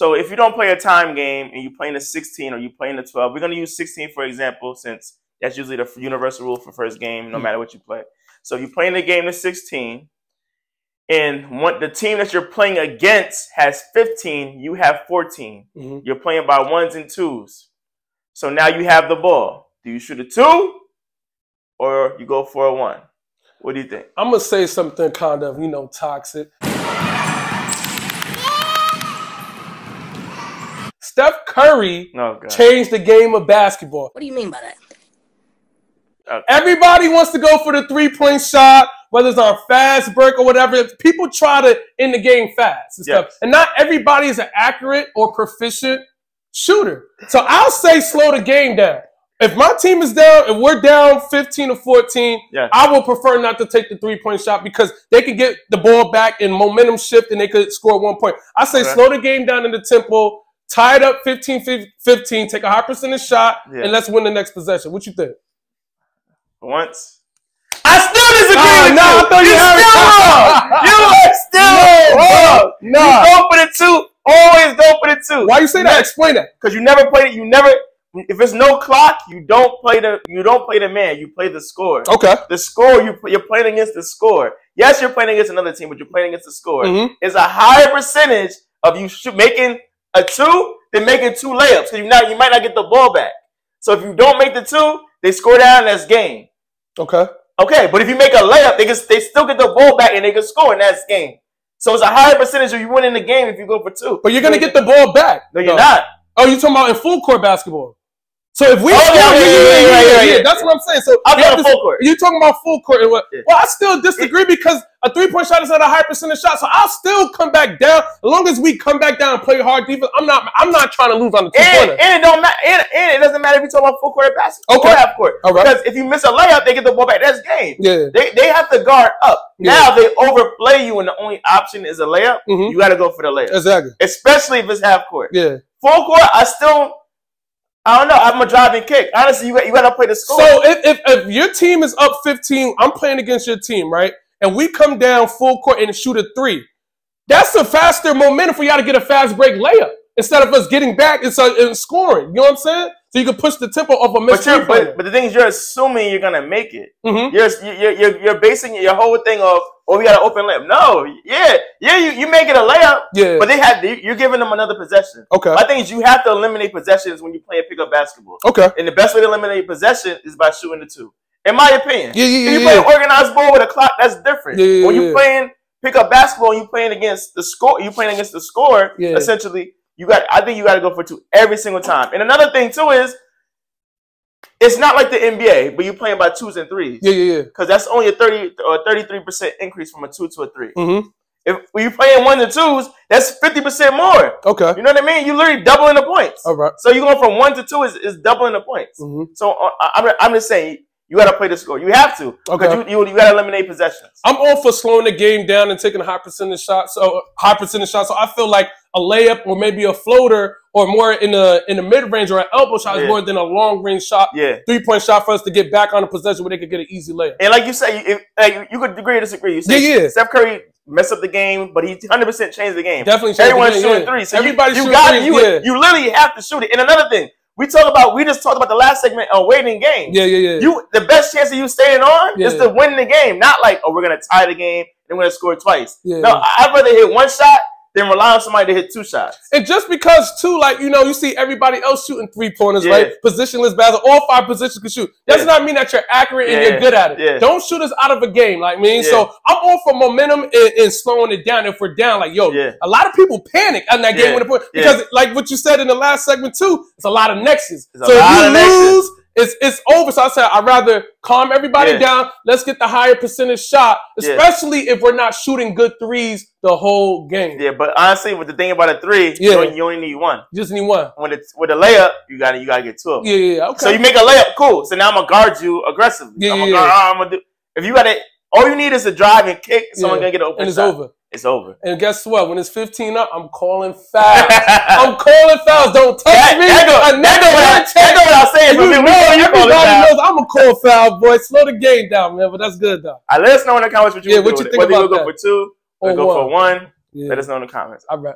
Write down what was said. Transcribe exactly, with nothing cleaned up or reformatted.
So if you don't play a time game and you're playing a sixteen or you're playing a twelve, we're going to use sixteen, for example, since that's usually the universal rule for first game, no matter what you play. So if you're playing a game to sixteen and one, the team that you're playing against has fifteen, you have fourteen. Mm-hmm. You're playing by ones and twos. So now you have the ball. Do you shoot a two or you go for a one? What do you think? I'm going to say something kind of, you know, toxic. Steph Curry oh, changed the game of basketball. What do you mean by that? Okay. Everybody wants to go for the three-point shot, whether it's on fast break or whatever. People try to end the game fast and yes. stuff. And not everybody is an accurate or proficient shooter. So I'll say slow the game down. If my team is down, if we're down fifteen or fourteen, yes. I will prefer not to take the three-point shot because they can get the ball back and momentum shift and they could score one point. I say okay. slow the game down in the tempo. Tie it up fifteen fifteen, take a high percentage shot, yeah. and let's win the next possession. What you think? For once. I still disagree nah, with nah, you. I thought you, you had still wrong. You are still wrong. No, nah. You go for the two. Always go for the two. Why you say that? Explain that. Because you never played it. You never. If it's no clock, you don't play the. You don't play the man. You play the score. Okay. The score. You you're playing against the score. Yes, you're playing against another team, but you're playing against the score. Mm-hmm. It's a higher percentage of you shoot, making a two, then making two layups. So you not, you might not get the ball back. So if you don't make the two, they score down. That's game. Okay. Okay, but if you make a layup, they can, they still get the ball back and they can score, and that's game. So it's a higher percentage of you winning the game if you go for two. But you're gonna get the ball back. No, you're not. Oh, you're talking about in full court basketball. So if we, oh, score, yeah, yeah, yeah, yeah, yeah, yeah, that's what I'm saying. So I'm talking full court. You're talking about full court. And what? Yeah. Well, I still disagree because a three-point shot is not a high percentage shot. So I'll still come back down. As long as we come back down and play hard defense, I'm not. I'm not trying to lose on the two-pointer. And, and it don't matter. And, and it doesn't matter if you talk about full court or basketball. Okay. Or half court. All right. Because if you miss a layup, they get the ball back. That's game. Yeah. They they have to guard up. Yeah. Now they overplay you, and the only option is a layup. Mm-hmm. You got to go for the layup. Exactly. Especially if it's half court. Yeah. Full court, I still. I don't know. I'm a drive and kick. Honestly, you, you got to play the score. So if, if, if your team is up fifteen, I'm playing against your team, right? And we come down full court and shoot a three. That's a faster momentum for y'all to get a fast break layup instead of us getting back and, so, and scoring. You know what I'm saying? So you can push the tempo of a miss. But, but, but the thing is, you're assuming you're going to make it. Mm-hmm. You're, you're, you're, you're basing your whole thing off, oh, we got an open layup. No. Yeah. Yeah, you, you make it a layup. Yeah. But they have, you're giving them another possession. Okay. My thing is you have to eliminate possessions when you play a pickup basketball. Okay. And the best way to eliminate possession is by shooting the two. In my opinion. Yeah, yeah, yeah. If you play yeah. organized ball with a clock, that's different. Yeah, yeah, when you're yeah. playing pickup basketball and you're playing against the score, you're playing against the score, yeah. essentially, you got, I think you got to go for two every single time. And another thing, too, is it's not like the N B A, but you're playing by twos and threes. Yeah, yeah, yeah. Because that's only a thirty or thirty-three percent increase from a two to a three. Mm-hmm. If when you're playing ones and twos, that's fifty percent more. Okay. You know what I mean? You're literally doubling the points. All right. So you're going from one to two is, is doubling the points. Mm-hmm. So uh, I'm, I'm just saying, you got to play the score. You have to. Okay. You, you, you got to eliminate possessions. I'm all for slowing the game down and taking a high percentage shot. So high percentage shot. So I feel like a layup or maybe a floater or more in the in the mid range or an elbow shot yeah. is more than a long range shot. Yeah. Three point shot for us to get back on a possession where they could get an easy layup. And like you say, if, like, you could agree or disagree. You say yeah, yeah. Steph Curry messed up the game, but he one hundred percent changed the game. Definitely changed Everyone's the game. Everyone's shooting yeah. threes. So everybody you, you got threes, you, yeah. you literally have to shoot it. And another thing. We talk about we just talked about the last segment on waiting game. Yeah, yeah, yeah. You the best chance of you staying on yeah. is to win the game, not like oh we're gonna tie the game and we're gonna score twice. Yeah. No, I'd rather hit one shot than rely on somebody to hit two shots. And just because too, like you know, you see everybody else shooting three pointers, yeah. right? Positionless basketball, all five positions can shoot. That does yeah. not mean that you're accurate and yeah. you're good at it. Yeah. Don't shoot us out of a game, like I mean. Yeah. So I'm all for momentum and, and slowing it down. If we're down, like yo, yeah. a lot of people panic on that yeah. game with the point because, yeah. like what you said in the last segment too, it's a lot of nexus. So if you lose, it's it's over. So I said I'd rather calm everybody yeah. down. Let's get the higher percentage shot, especially yeah. if we're not shooting good threes the whole game. Yeah, but honestly, with the thing about a three, yeah. you, only, you only need one. You just need one. When it's with a layup, you gotta you gotta get two of them. Yeah, yeah, okay. So you make a layup, cool. So now I'm gonna guard you aggressively. Yeah, I'm gonna yeah, guard, yeah. I'm gonna do, if you gotta, all you need is a drive and kick. Someone's yeah. gonna get an open and it's shot. Over. It's over. And guess what? When it's fifteen up, I'm calling fouls. I'm calling fouls. Don't touch that, me. That go, I never want to check. That's what I was saying. You know, everybody knows foul. I'm a call foul, boy. Slow the game down, man. But that's good, though. All right, let us know in the comments what you yeah, what you think about that. Whether you go for two or go for one. Yeah. Let us know in the comments. All right.